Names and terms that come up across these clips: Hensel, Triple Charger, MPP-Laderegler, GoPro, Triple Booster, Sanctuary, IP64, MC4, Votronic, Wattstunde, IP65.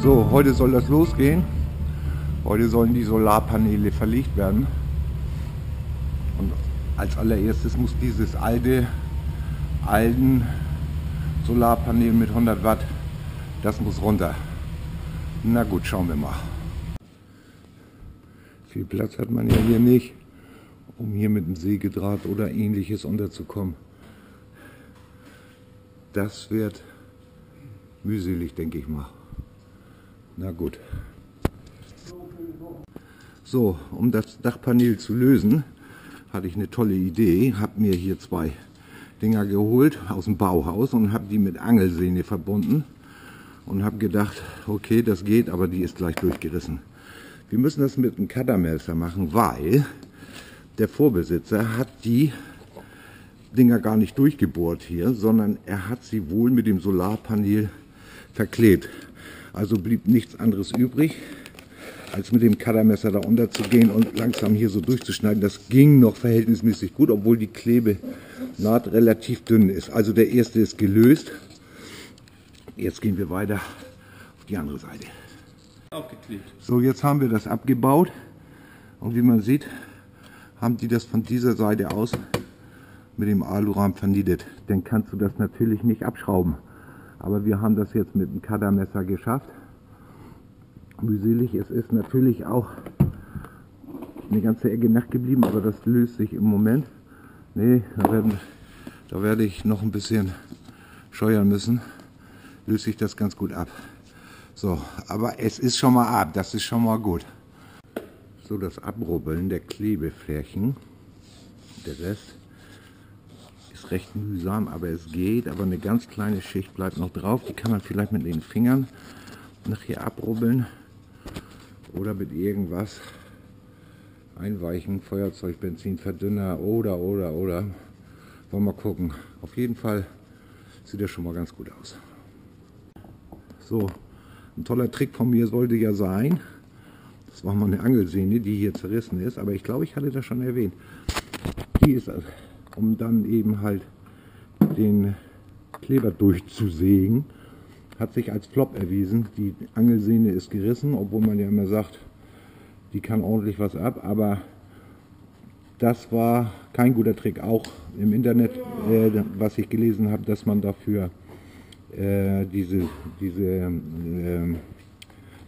So, heute soll das losgehen. Heute sollen die Solarpaneele verlegt werden. Und als allererstes muss dieses alten Solarpanel mit 100 Watt, das muss runter. Na gut, schauen wir mal. Viel Platz hat man ja hier nicht, um hier mit dem Sägedraht oder ähnliches unterzukommen. Das wird mühselig, denke ich mal. Na gut. So, um das Dachpanel zu lösen, hatte ich eine tolle Idee. Habe mir hier zwei Dinger geholt aus dem Bauhaus und habe die mit Angelsehne verbunden. Und habe gedacht, okay, das geht, aber die ist gleich durchgerissen. Wir müssen das mit einem Cuttermesser machen, weil der Vorbesitzer hat die Dinger gar nicht durchgebohrt hier, sondern er hat sie wohl mit dem Solarpanel verklebt. Also blieb nichts anderes übrig, als mit dem Cuttermesser da runter zu gehen und langsam hier so durchzuschneiden. Das ging noch verhältnismäßig gut, obwohl die Klebenaht relativ dünn ist. Also der erste ist gelöst. Jetzt gehen wir weiter auf die andere Seite. Aufgeklebt. So, jetzt haben wir das abgebaut und wie man sieht, haben die das von dieser Seite aus mit dem Alurahmen vernietet. Dann kannst du das natürlich nicht abschrauben. Aber wir haben das jetzt mit dem Cuttermesser geschafft. Mühselig, es ist natürlich auch eine ganze Ecke nackt geblieben, aber das löst sich im Moment. Nee, da werde ich noch ein bisschen scheuern müssen. Löst sich das ganz gut ab. So, aber es ist schon mal ab, das ist schon mal gut. So, das Abrubbeln der Klebeflächen, der Rest ist recht mühsam, aber es geht. Aber eine ganz kleine Schicht bleibt noch drauf, die kann man vielleicht mit den Fingern nachher abrubbeln oder mit irgendwas einweichen, Feuerzeug, Benzinverdünner oder. Wollen wir mal gucken. Auf jeden Fall sieht das schon mal ganz gut aus. So, ein toller Trick von mir sollte ja sein, das war mal eine Angelsehne, die hier zerrissen ist, aber ich glaube, ich hatte das schon erwähnt. Die ist das, um dann eben halt den Kleber durchzusägen. Hat sich als Flop erwiesen, die Angelsehne ist gerissen, obwohl man ja immer sagt, die kann ordentlich was ab, aber das war kein guter Trick. Auch im Internet, was ich gelesen habe, dass man dafür diese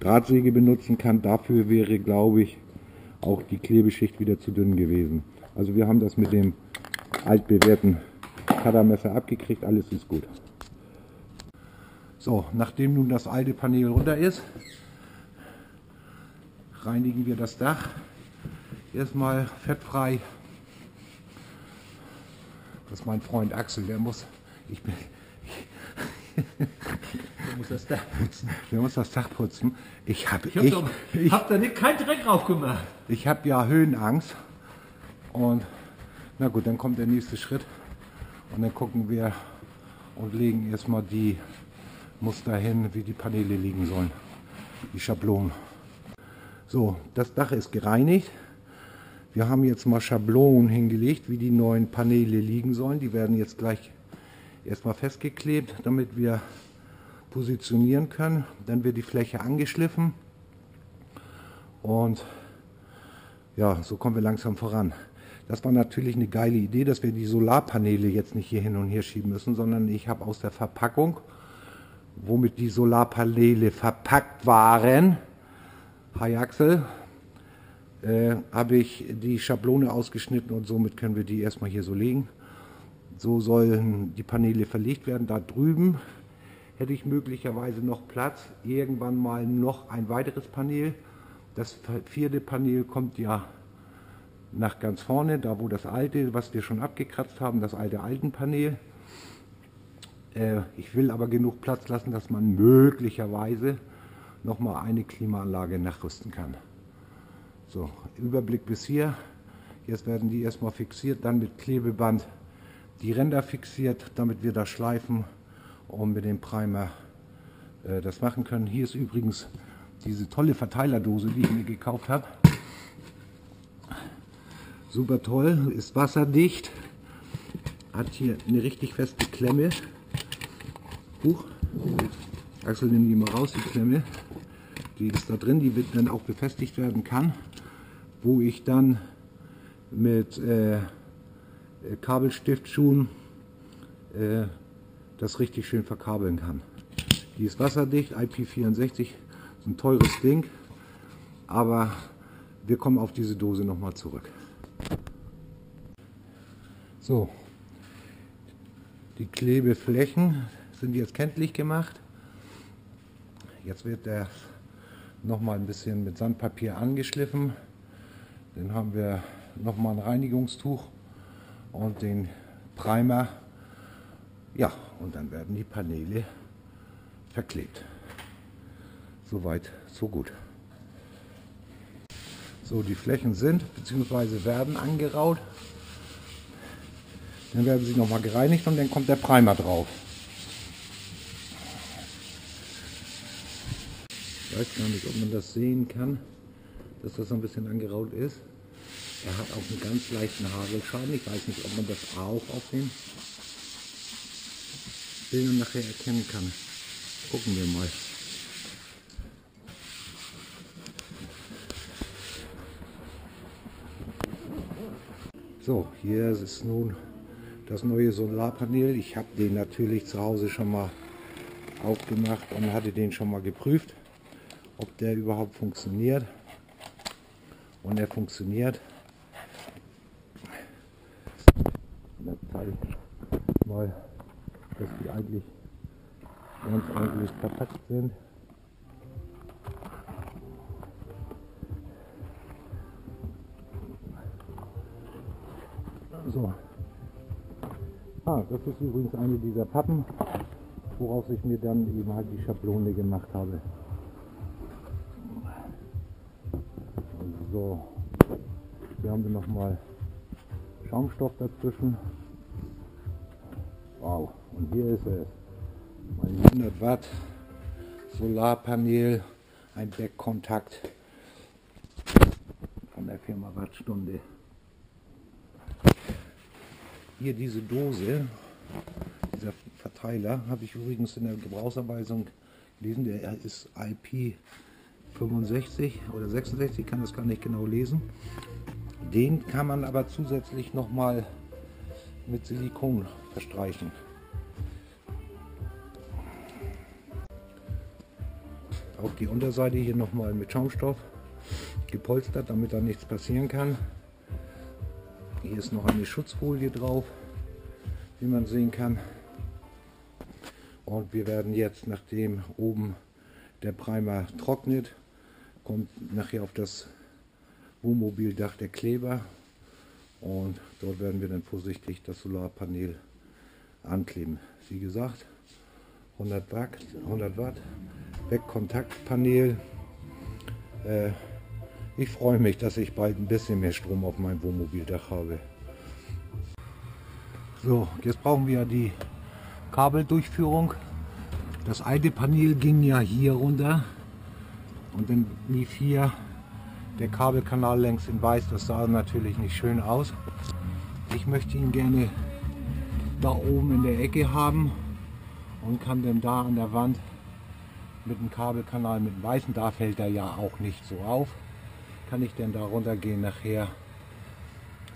Drahtsäge benutzen kann. Dafür wäre, glaube ich, auch die Klebeschicht wieder zu dünn gewesen. Also wir haben das mit dem altbewährten Cuttermesser abgekriegt, alles ist gut. So, nachdem nun das alte Panel runter ist, reinigen wir das Dach. Erstmal fettfrei. Das ist mein Freund Axel, der muss das Dach putzen. Ich hab da nicht keinen Dreck drauf gemacht. Ich habe ja Höhenangst. Und na gut, dann kommt der nächste Schritt. Und dann gucken wir und legen erstmal die Muster hin, wie die Paneele liegen sollen. Die Schablonen. So, das Dach ist gereinigt. Wir haben jetzt mal Schablonen hingelegt, wie die neuen Paneele liegen sollen. Die werden jetzt gleich erstmal festgeklebt, damit wir positionieren können. Dann wird die Fläche angeschliffen und ja, so kommen wir langsam voran. Das war natürlich eine geile Idee, dass wir die Solarpaneele jetzt nicht hier hin und her schieben müssen, sondern ich habe aus der Verpackung, womit die Solarpaneele verpackt waren, hi Axel, habe ich die Schablone ausgeschnitten und somit können wir die erstmal hier so legen. So sollen die Paneele verlegt werden. Da drüben hätte ich möglicherweise noch Platz. Irgendwann mal noch ein weiteres Panel. Das vierte Panel kommt ja nach ganz vorne, da wo das alte, was wir schon abgekratzt haben, das alte Panel. Ich will aber genug Platz lassen, dass man möglicherweise nochmal eine Klimaanlage nachrüsten kann. So, Überblick bis hier. Jetzt werden die erstmal fixiert, dann mit Klebeband die Ränder fixiert, damit wir das schleifen und mit dem Primer das machen können. Hier ist übrigens diese tolle Verteilerdose, die ich mir gekauft habe. Super toll, ist wasserdicht, hat hier eine richtig feste Klemme. Huch, Axel, nimm die mal raus, die Klemme. die ist da drin, die wird dann auch befestigt werden kann, wo ich dann mit Kabelstiftschuhen das richtig schön verkabeln kann. Die ist wasserdicht, IP64, ist ein teures Ding, aber wir kommen auf diese Dose nochmal zurück. So, die Klebeflächen sind jetzt kenntlich gemacht. Jetzt wird der nochmal ein bisschen mit Sandpapier angeschliffen. Dann haben wir nochmal ein Reinigungstuch und den Primer. Ja, und dann werden die Paneele verklebt. Soweit, so gut. So, die Flächen sind bzw. werden angeraut. Dann werden sie nochmal gereinigt und dann kommt der Primer drauf. Ich weiß gar nicht, ob man das sehen kann, dass das ein bisschen angeraut ist. Er hat auch einen ganz leichten Hagelschaden. Ich weiß nicht, ob man das auch auf den Bildern nachher erkennen kann. Gucken wir mal. So, hier ist nun das neue Solarpanel. Ich habe den natürlich zu Hause schon mal aufgemacht und hatte den schon mal geprüft, ob der überhaupt funktioniert. Und er funktioniert. Jetzt zeige ich mal, dass die eigentlich ganz ordentlich verpackt sind. So. Ah, das ist übrigens eine dieser Pappen, woraus ich mir dann eben halt die Schablone gemacht habe. So, hier haben wir nochmal Schaumstoff dazwischen. Wow, und hier ist es. Mein 100 Watt Solarpanel, ein Deckkontakt von der Firma Wattstunde. Hier diese Dose, dieser Verteiler, habe ich übrigens in der Gebrauchsanweisung gelesen, der ist IP65 oder 66, ich kann das gar nicht genau lesen. Den kann man aber zusätzlich nochmal mit Silikon verstreichen. Auch die Unterseite hier nochmal mit Schaumstoff gepolstert, damit da nichts passieren kann. Hier ist noch eine Schutzfolie drauf, wie man sehen kann. Und wir werden jetzt, nachdem oben der Primer trocknet, kommt nachher auf das Wohnmobildach der Kleber und dort werden wir dann vorsichtig das Solarpanel ankleben. Wie gesagt, 100 Watt Wegkontaktpanel. Ich freue mich, dass ich bald ein bisschen mehr Strom auf meinem Wohnmobildach habe. So, jetzt brauchen wir die Kabeldurchführung. Das alte Panel ging ja hier runter und dann lief hier der Kabelkanal längs in weiß. Das sah natürlich nicht schön aus. Ich möchte ihn gerne da oben in der Ecke haben und kann dann da an der Wand mit dem Kabelkanal mit dem weißen, da fällt er ja auch nicht so auf. Kann ich denn da runter gehen nachher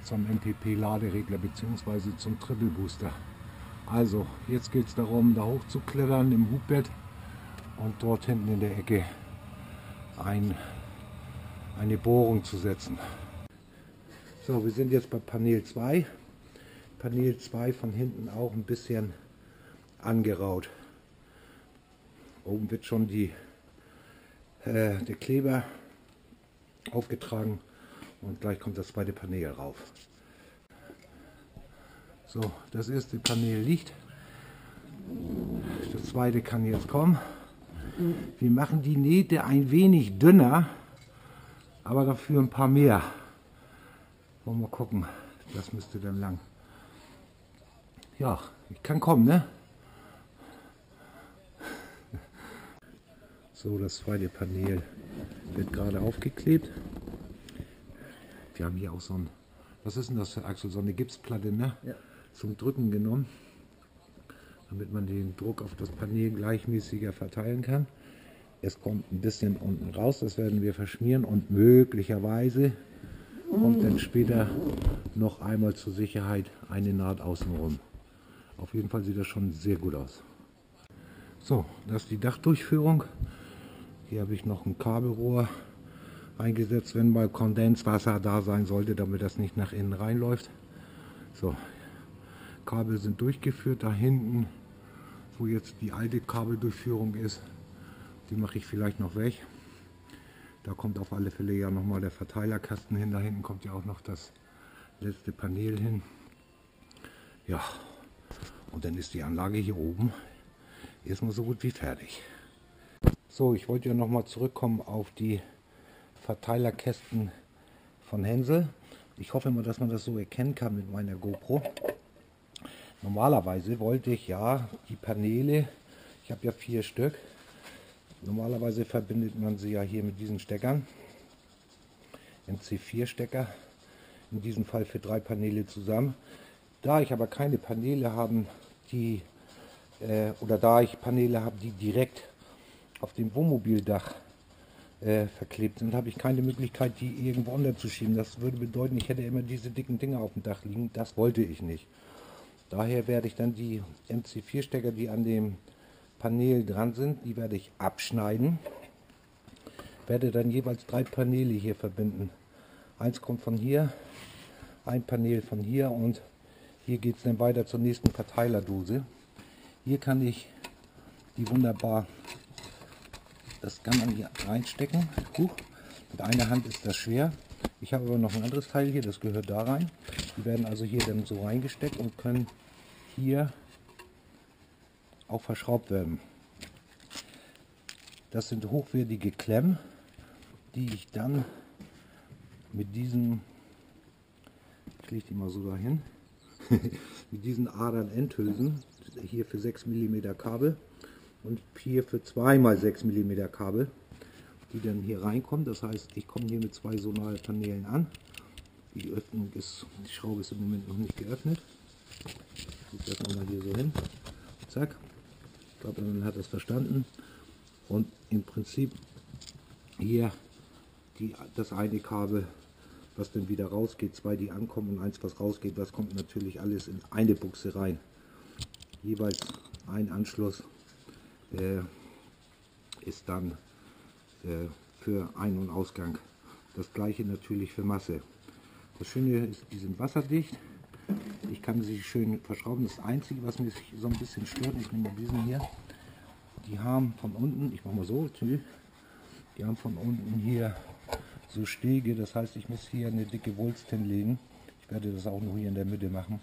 zum MPP-Laderegler bzw. zum Triple Booster. Also jetzt geht es darum, da hoch zu klettern im Hubbett und dort hinten in der Ecke eine Bohrung zu setzen. So, wir sind jetzt bei Panel 2. Panel 2 von hinten auch ein bisschen angeraut. Oben wird schon der Kleber aufgetragen und gleich kommt das zweite Panel rauf. So, das erste Panel liegt, das zweite kann jetzt kommen. Wir machen die Nähte ein wenig dünner, aber dafür ein paar mehr. Wollen wir mal gucken, das müsste dann lang. Ja, ich kann kommen, ne? So, das zweite Panel wird gerade aufgeklebt. Wir haben hier auch so ein, was ist denn das für Axel? So eine Gipsplatte, ne? Ja. Zum Drücken genommen, damit man den Druck auf das Panel gleichmäßiger verteilen kann. Es kommt ein bisschen unten raus, das werden wir verschmieren und möglicherweise kommt dann später noch einmal zur Sicherheit eine Naht außenrum. Auf jeden Fall sieht das schon sehr gut aus. So, das ist die Dachdurchführung. Hier habe ich noch ein Kabelrohr eingesetzt, wenn mal Kondenswasser da sein sollte, damit das nicht nach innen reinläuft. So, Kabel sind durchgeführt. Da hinten, wo jetzt die alte Kabeldurchführung ist, die mache ich vielleicht noch weg. Da kommt auf alle Fälle ja nochmal der Verteilerkasten hin. Da hinten kommt ja auch noch das letzte Panel hin. Ja, und dann ist die Anlage hier oben erstmal so gut wie fertig. So, ich wollte ja nochmal zurückkommen auf die Verteilerkästen von Hensel. Ich hoffe mal, dass man das so erkennen kann mit meiner GoPro. Normalerweise wollte ich ja die Paneele, ich habe ja 4 Stück, normalerweise verbindet man sie ja hier mit diesen Steckern, MC4 Stecker, in diesem Fall für 3 Paneele zusammen. Da ich aber keine Paneele habe, die, die direkt auf dem Wohnmobildach verklebt sind, habe ich keine Möglichkeit, die irgendwo unterzuschieben. Das würde bedeuten, ich hätte immer diese dicken Dinger auf dem Dach liegen. Das wollte ich nicht. Daher werde ich dann die MC4-Stecker, die an dem Paneel dran sind, die werde ich abschneiden. Werde dann jeweils 3 Paneele hier verbinden. Eins kommt von hier, ein Paneel von hier und hier geht es dann weiter zur nächsten Verteilerdose. Hier kann ich die wunderbar, das kann man hier reinstecken. Huch, mit einer Hand ist das schwer. Ich habe aber noch ein anderes Teil hier, das gehört da rein. Die werden also hier dann so reingesteckt und können hier auch verschraubt werden. Das sind hochwertige Klemmen, die ich dann mit diesen, ich lege die mal so dahin, mit diesen Adern-Endhülsen, hier für 6 mm Kabel und hier für 2x6 mm Kabel, die dann hier reinkommen. Das heißt, ich komme hier mit 2 Solarpanelen an. Die Öffnung ist, die Schraube ist im Moment noch nicht geöffnet. Ich setze das mal hier so hin. Zack. Ich glaube, man hat das verstanden. Und im Prinzip hier das eine Kabel, was dann wieder rausgeht, 2 die ankommen und 1 was rausgeht, das kommt natürlich alles in eine Buchse rein. Jeweils ein Anschluss ist dann für Ein- und Ausgang. Das gleiche natürlich für Masse. Das Schöne ist, die sind wasserdicht. Ich kann sie schön verschrauben. Das Einzige, was mich so ein bisschen stört, ich nehme diesen hier, die haben von unten, ich mache mal so, die haben von unten hier so Stege, das heißt, ich muss hier eine dicke Wulst hinlegen. Ich werde das auch nur hier in der Mitte machen.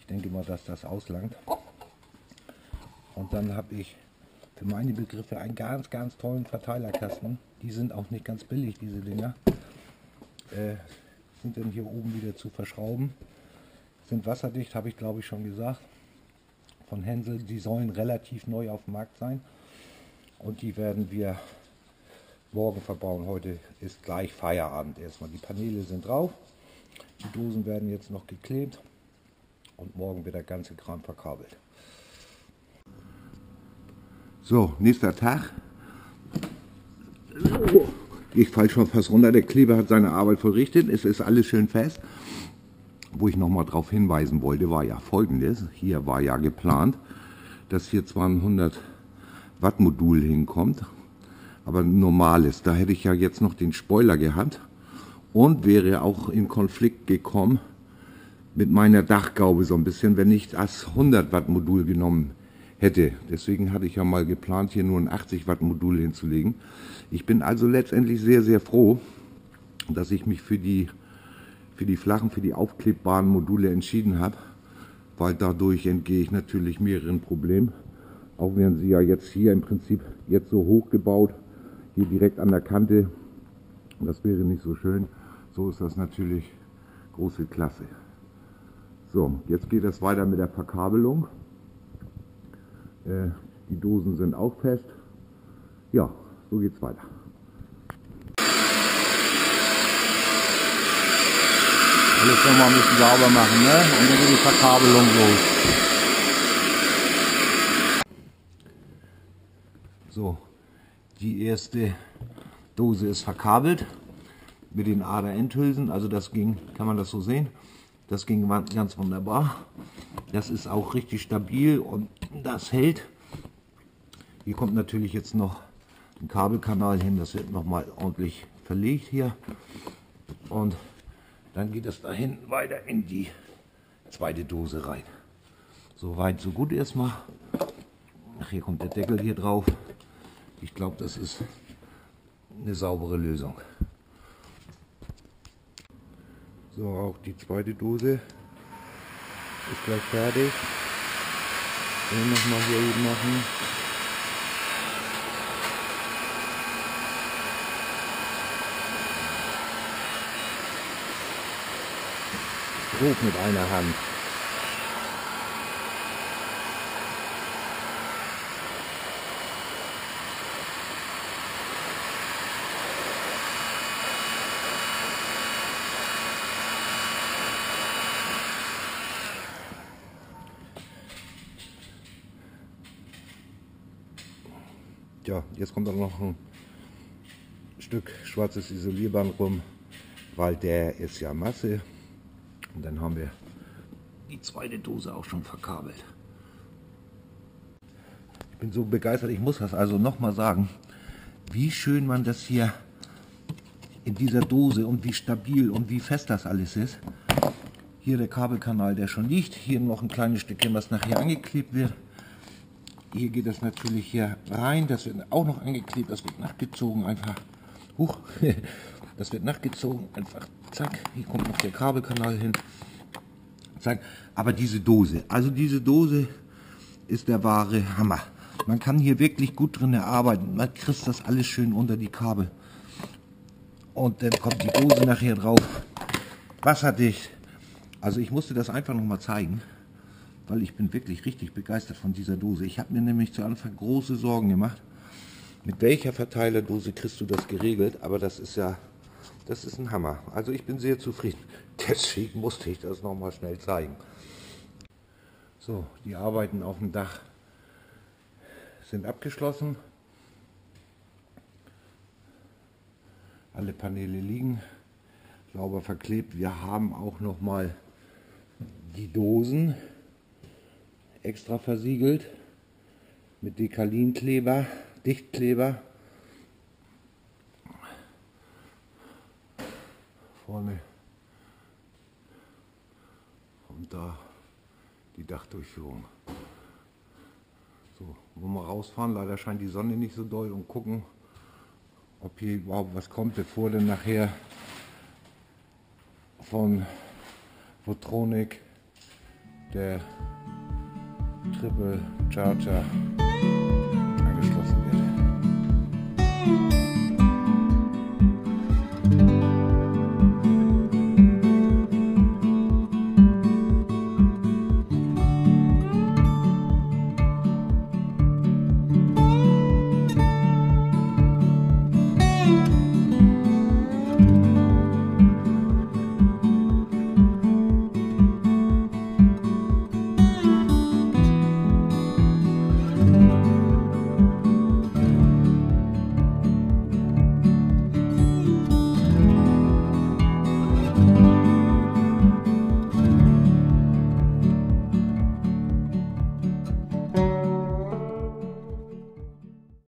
Ich denke mal, dass das auslangt. Und dann habe ich für meine Begriffe einen ganz, ganz tollen Verteilerkasten. Die sind auch nicht ganz billig, diese Dinger. Sind dann hier oben wieder zu verschrauben. Sind wasserdicht, habe ich glaube ich schon gesagt, von Hensel. Die sollen relativ neu auf dem Markt sein und die werden wir morgen verbauen. Heute ist gleich Feierabend erstmal. Die Paneele sind drauf, die Dosen werden jetzt noch geklebt und morgen wird der ganze Kram verkabelt. So, nächster Tag. Ich falle schon fast runter, der Kleber hat seine Arbeit verrichtet, es ist alles schön fest. Wo ich nochmal darauf hinweisen wollte, war ja folgendes, hier war ja geplant, dass hier zwar ein 100 Watt Modul hinkommt, aber ein normales, da hätte ich ja jetzt noch den Spoiler gehabt und wäre auch in Konflikt gekommen mit meiner Dachgaube so ein bisschen, wenn ich das 100 Watt Modul genommen hätte. Deswegen hatte ich ja mal geplant, hier nur ein 80 Watt Modul hinzulegen. Ich bin also letztendlich sehr, sehr froh, dass ich mich für die flachen, für die aufklebbaren Module entschieden habe, weil dadurch entgehe ich natürlich mehreren Problemen. Auch wenn sie ja jetzt hier im Prinzip jetzt so hoch gebaut, hier direkt an der Kante, das wäre nicht so schön. So ist das natürlich große Klasse. So, jetzt geht es weiter mit der Verkabelung. Die Dosen sind auch fest. Ja, so geht's weiter. Alles nochmal ein bisschen sauber machen, ne? Und dann geht die Verkabelung los. So, Die erste Dose ist verkabelt mit den ADA-Endhülsen, also das ging, kann man das so sehen, das ging ganz wunderbar. Das ist auch richtig stabil und das hält. Hier kommt natürlich jetzt noch ein Kabelkanal hin, das wird nochmal ordentlich verlegt hier. Und dann geht es dahin weiter in die zweite Dose rein. So weit, so gut erstmal. Ach, hier kommt der Deckel hier drauf. Ich glaube, das ist eine saubere Lösung. So, auch die zweite Dose ist gleich fertig. Den nochmal hier gut machen. Grob mit einer Hand. Ja, jetzt kommt dann noch ein Stück schwarzes Isolierband rum, weil der ist ja Masse. Und dann haben wir die zweite Dose auch schon verkabelt. Ich bin so begeistert, ich muss das also nochmal sagen, wie schön man das hier in dieser Dose und wie stabil und wie fest das alles ist. Hier der Kabelkanal, der schon liegt, hier noch ein kleines Stückchen, was nachher angeklebt wird. Hier geht das natürlich hier rein, das wird auch noch angeklebt, das wird nachgezogen einfach. Huch, das wird nachgezogen, einfach zack, hier kommt noch der Kabelkanal hin. Zack, aber diese Dose, also diese Dose ist der wahre Hammer. Man kann hier wirklich gut drin arbeiten, man kriegt das alles schön unter die Kabel. Und dann kommt die Dose nachher drauf, wasserdicht. Also ich musste das einfach nochmal zeigen, weil ich bin wirklich richtig begeistert von dieser Dose. Ich habe mir nämlich zu Anfang große Sorgen gemacht, mit welcher Verteilerdose kriegst du das geregelt, aber das ist ja, das ist ein Hammer. Also ich bin sehr zufrieden, deswegen musste ich das nochmal schnell zeigen. So, die Arbeiten auf dem Dach sind abgeschlossen. Alle Paneele liegen sauber verklebt. Wir haben auch nochmal die Dosen extra versiegelt mit Dekalin-Kleber, Dichtkleber. Vorne und da die Dachdurchführung. So, wollen wir rausfahren, leider scheint die Sonne nicht so doll, und gucken, ob hier überhaupt was kommt, bevor dann nachher von Votronic der Triple Charger